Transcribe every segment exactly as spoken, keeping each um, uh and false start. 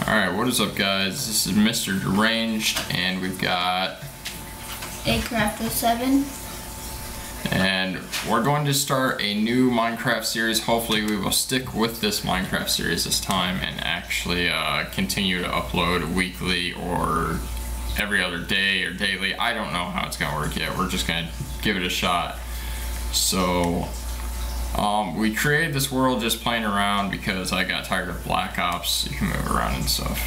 Alright, what is up guys? This is Mister Deranged and we've got a Craft O seven. And we're going to start a new Minecraft series. Hopefully we will stick with this Minecraft series this time and actually uh, continue to upload weekly or every other day or daily. I don't know how it's going to work yet. We're just going to give it a shot. So Um, we created this world just playing around because I got tired of Black Ops. You can move around and stuff.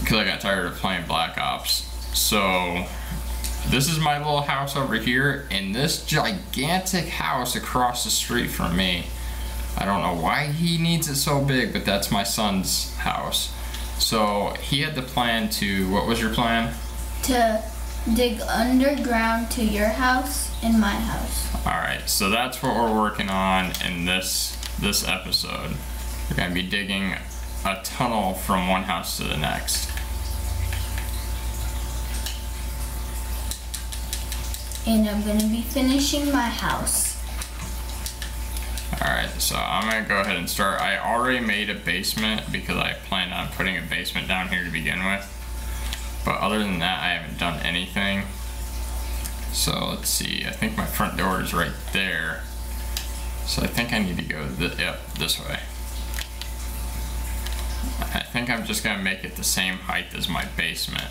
Because I got tired of playing Black Ops. So this is my little house over here, and this gigantic house across the street from me. I don't know why he needs it so big, but that's my son's house. So he had the plan to, what was your plan? To dig underground to your house and my house. Alright, so that's what we're working on in this this episode. We're going to be digging a tunnel from one house to the next. And I'm going to be finishing my house. Alright, so I'm going to go ahead and start. I already made a basement because I planned on putting a basement down here to begin with. But other than that, I haven't done anything. So let's see, I think my front door is right there. So I think I need to go, th yep, this way. I think I'm just gonna make it the same height as my basement.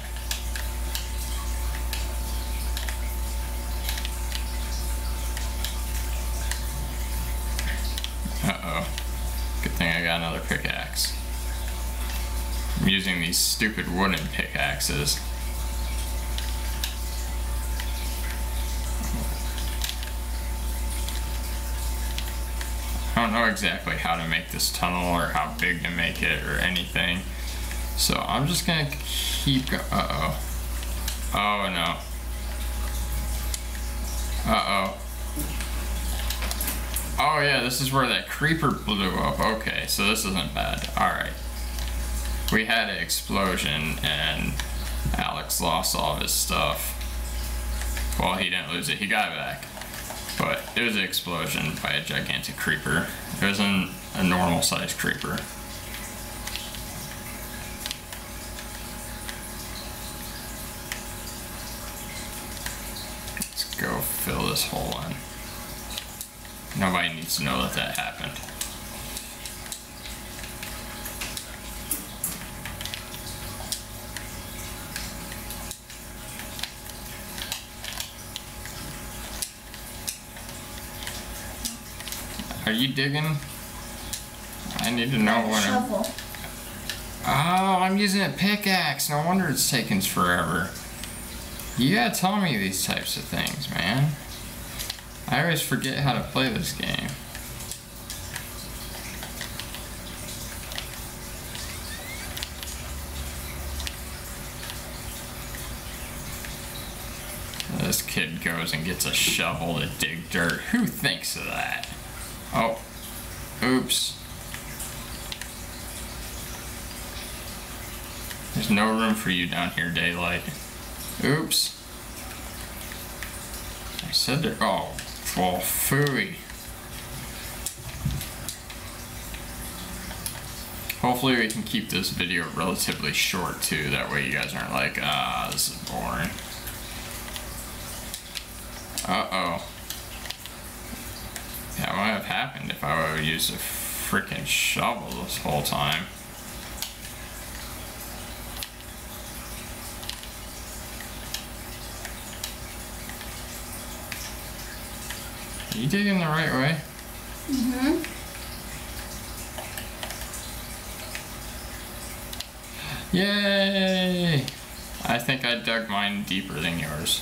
Uh-oh, good thing I got another pickaxe. I'm using these stupid wooden pickaxes. I don't know exactly how to make this tunnel or how big to make it or anything. So I'm just gonna keep go- uh-oh. Oh no. Uh-oh. Oh yeah, this is where that creeper blew up. Okay, so this isn't bad. Alright. We had an explosion and Alex lost all of his stuff. Well, he didn't lose it, he got it back. But it was an explosion by a gigantic creeper. It wasn't a normal sized creeper. Let's go fill this hole in. Nobody needs to know that that happened. Are you digging? I need to know what I'm... Oh, I'm using a pickaxe. No wonder it's taking forever. You gotta tell me these types of things, man. I always forget how to play this game. This kid goes and gets a shovel to dig dirt. Who thinks of that? Oh, oops. There's no room for you down here, Daylight. Oops. I said there. Oh, well, phooey. Hopefully we can keep this video relatively short, too. That way you guys aren't like, ah, this is boring. Uh-oh. That might have happened if I would have used a freaking shovel this whole time. Are you digging the right way? Mm-hmm. Yay! I think I dug mine deeper than yours.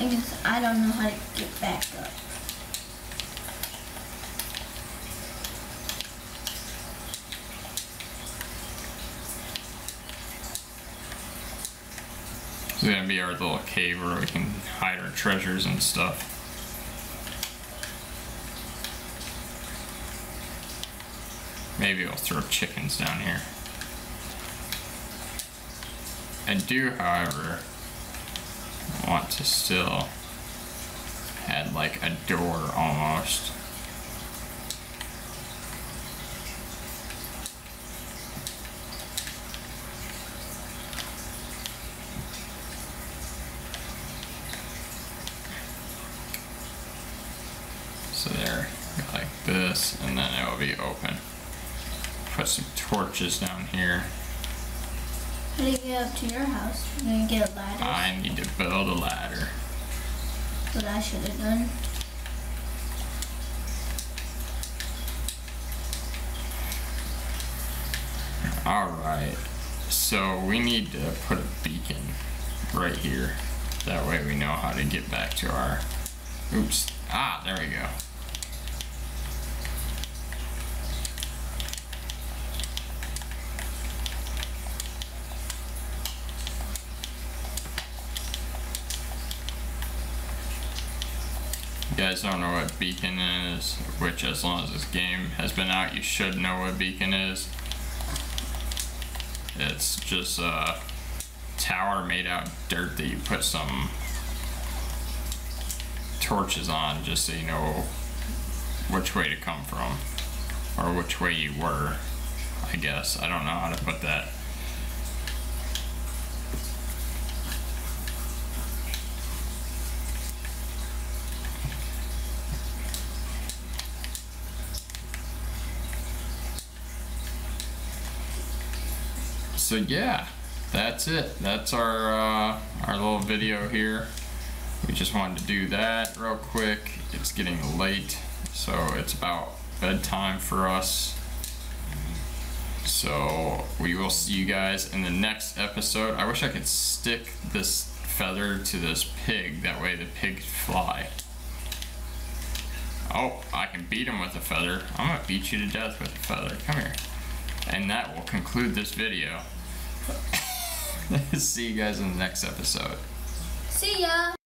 I guess I don't know how to get back up. This is gonna be our little cave where we can hide our treasures and stuff. Maybe we'll throw chickens down here. I do, however, want to still add like a door almost. So there, like this, and then it will be open. Put some torches down here. How do you get up to your house? You're gonna get a ladder? I need to build a ladder. What I should have done. Alright, so we need to put a beacon right here. That way we know how to get back to our... Oops. Ah, there we go. You guys don't know what beacon is, which as long as this game has been out, you should know what beacon is. It's just a tower made out of dirt that you put some torches on just so you know which way to come from, or which way you were, I guess. I don't know how to put that. So yeah, that's it. That's our uh, our little video here. We just wanted to do that real quick. It's getting late, so it's about bedtime for us. So we will see you guys in the next episode. I wish I could stick this feather to this pig, that way the pig could fly. Oh, I can beat him with a feather. I'm gonna beat you to death with a feather. Come here. And that will conclude this video. See you guys in the next episode. See ya!